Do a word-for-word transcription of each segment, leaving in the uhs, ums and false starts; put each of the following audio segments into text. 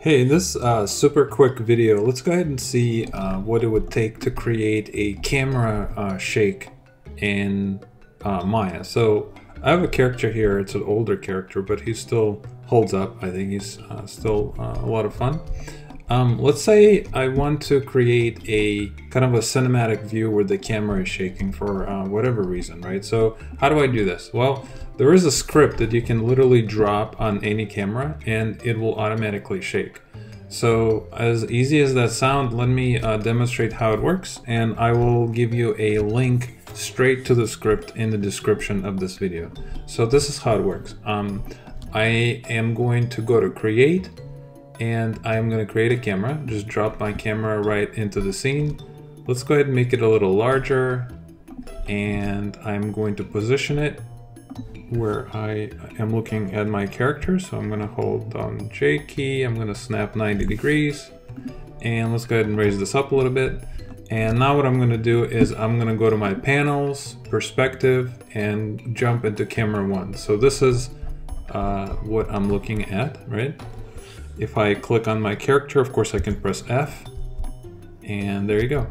Hey, in this uh, super quick video, let's go ahead and see uh, what it would take to create a camera uh, shake in uh, Maya. So I have a character here, it's an older character, but he still holds up. I think he's uh, still uh, a lot of fun. Um, let's say I want to create a kind of a cinematic view where the camera is shaking for uh, whatever reason, right? So how do I do this? Well, there is a script that you can literally drop on any camera and it will automatically shake. So as easy as that sounds, let me uh, demonstrate how it works, and I will give you a link straight to the script in the description of this video. So this is how it works. Um, I am going to go to create and I'm going to create a camera. Just drop my camera right into the scene. Let's go ahead and make it a little larger, and I'm going to position it where I am looking at my character. So I'm going to hold down J key, I'm going to snap ninety degrees, and let's go ahead and raise this up a little bit. And now what I'm going to do is I'm going to go to my panels, perspective, and jump into camera one. So this is uh, what I'm looking at, right? If I click on my character, of course I can press F, and there you go.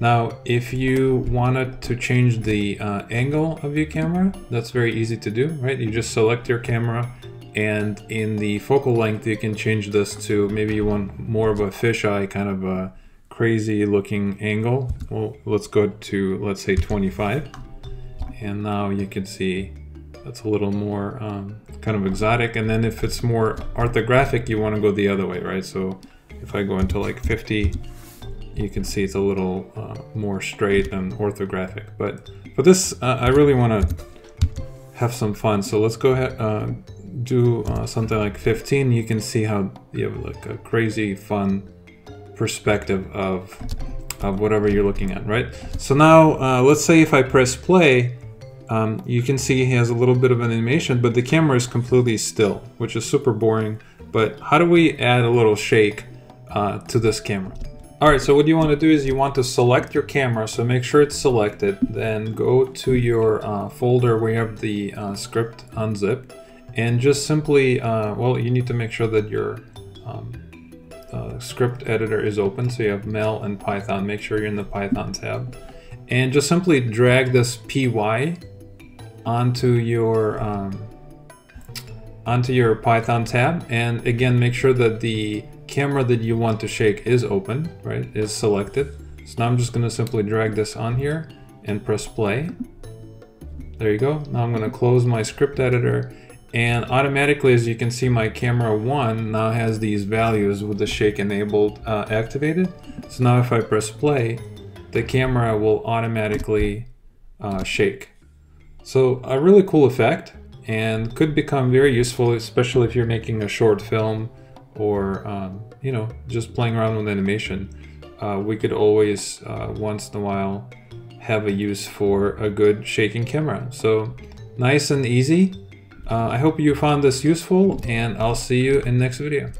Now, if you wanted to change the uh, angle of your camera, that's very easy to do, right? You just select your camera, and in the focal length, you can change this to, maybe you want more of a fisheye, kind of a crazy looking angle. Well, let's go to, let's say twenty-five. And now you can see that's a little more um, kind of exotic. And then if it's more orthographic, you want to go the other way, right? So if I go into like fifty, you can see it's a little uh, more straight and orthographic. But for this, uh, I really want to have some fun. So let's go ahead uh, do uh, something like fifteen. You can see how you have like a crazy fun perspective of, of whatever you're looking at, right? So now uh, let's say if I press play, um, you can see he has a little bit of an animation, but the camera is completely still, which is super boring. But how do we add a little shake uh, to this camera? All right, so what you want to do is you want to select your camera, so make sure it's selected, then go to your uh, folder where you have the uh, script unzipped, and just simply, uh, well, you need to make sure that your um, uh, script editor is open, so you have Mel and Python, make sure you're in the Python tab, and just simply drag this P Y onto your, um, onto your Python tab, and again, make sure that the camera that you want to shake is open, right, is selected. So now I'm just going to simply drag this on here and press play. There you go. Now I'm going to close my script editor, and automatically, as you can see, my camera one now has these values with the shake enabled uh, activated. So now if I press play, the camera will automatically uh, shake. So a really cool effect, and could become very useful, especially if you're making a short film or um, you know, just playing around with animation. Uh, we could always uh, once in a while have a use for a good shaking camera. So nice and easy. Uh, I hope you found this useful, and I'll see you in the next video.